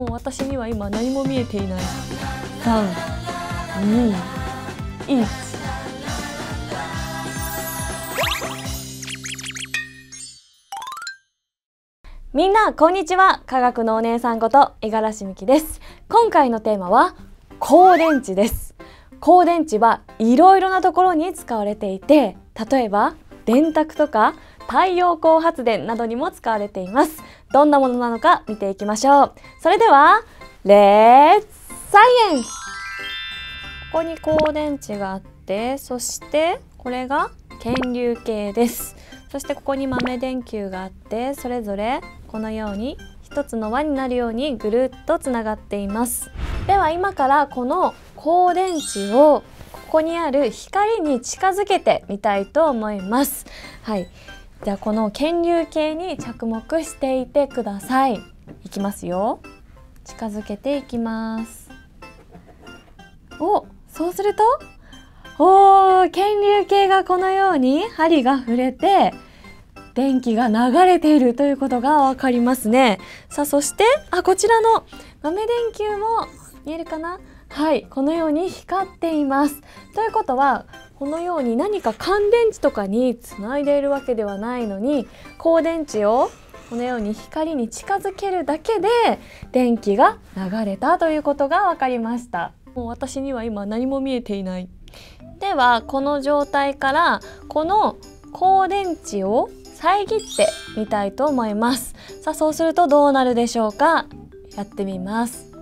もう私には今何も見えていない。3、2、1。みんなこんにちは、科学のお姉さんこと五十嵐美樹です。今回のテーマは光電池です。光電池はいろいろなところに使われていて、例えば電卓とか太陽光発電などにも使われています。どんなものなのか見ていきましょう。それではレッツサイエンス。ここに光電池があって、そしてこれが検流計です。そしてここに豆電球があって、それぞれこのように一つの輪になるようにぐるっとつながっています。では今からこの光電池をここにある光に近づけてみたいと思います。じゃあこの検流計に着目していてください。いきますよ。近づけていきます。そうすると検流計がこのように針が触れて電気が流れているということがわかりますね。さあ、そしてこちらの豆電球も見えるかな。このように光っています。ということはこのように何か乾電池とかにつないでいるわけではないのに、光電池をこのように光に近づけるだけで電気が流れたということが分かりました。もう私には今何も見えていない。ではこの状態からこの光電池を遮ってみたいと思います。さあ、そうするとどうなるでしょうか。やってみます。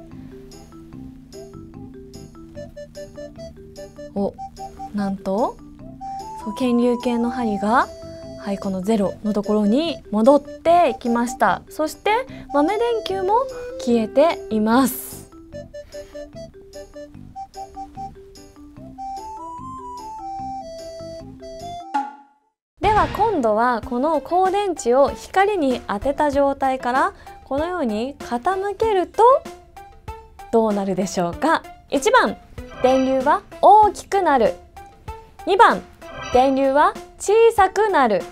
なんと検流計の針が、この0のところに戻っていきました。そして豆電球も消えています。では今度はこの光電池を光に当てた状態からこのように傾けるとどうなるでしょうか。1番、電流は大きくなる。2番、電流は小さくなる。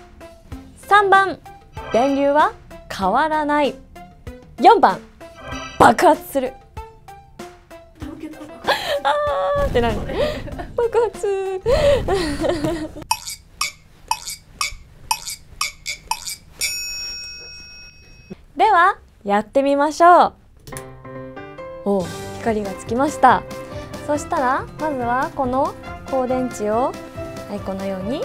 3番、電流は変わらない。4番、爆発する。って何？爆発。ではやってみましょう。光がつきました。そしたらまずはこの光電池を、このように、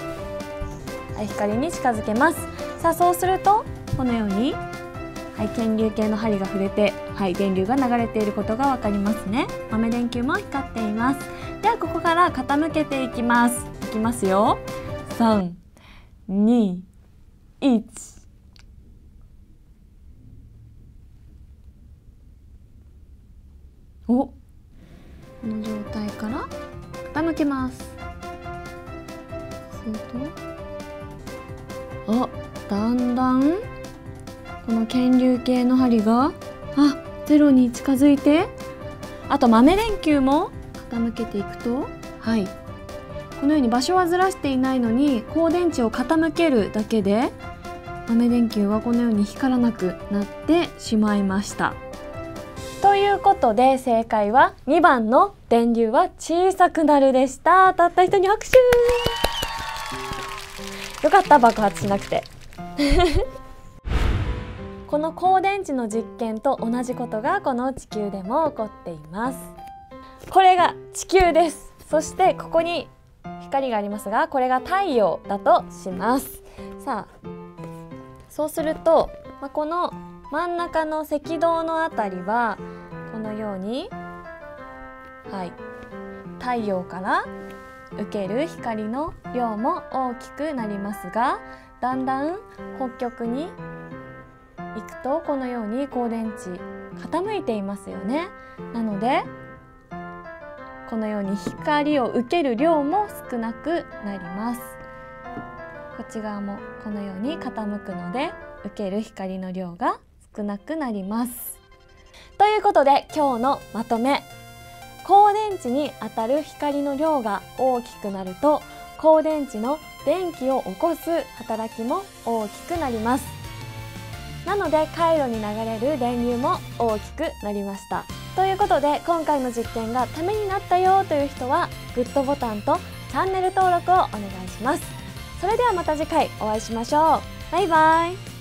光に近づけます。さあ、そうするとこのように、検流計の針が触れて、電流が流れていることがわかりますね。豆電球も光っています。ではここから傾けていきます。いきますよ。3、2、1。この状態から傾けます。すると、だんだんこの検流計の針がゼロに近づいて、あと豆電球も傾けていくと、このように場所はずらしていないのに光電池を傾けるだけで豆電球はこのように光らなくなってしまいました。ということで正解は2番の電流は小さくなるでした。当たった人に拍手。よかった、爆発しなくて。この光電池の実験と同じことがこの地球でも起こっています。これが地球です。そしてここに光がありますが、これが太陽だとします。さあ、そうすると、この真ん中の赤道のあたりはこのように、太陽から受ける光の量も大きくなりますが、だんだん北極に行くとこのように光電池傾いていますよね。なのでこのように光を受ける量も少なくなります。こっち側もこのように傾くので受ける光の量が少なくなります。ということで今日のまとめ。光電池に当たる光の量が大きくなると光電池の電気を起こす働きも大きくなります。なので回路に流れる電流も大きくなりました。ということで今回の実験がためになったよという人はグッドボタンとチャンネル登録をお願いします。それではまた次回お会いしましょう。バイバイ。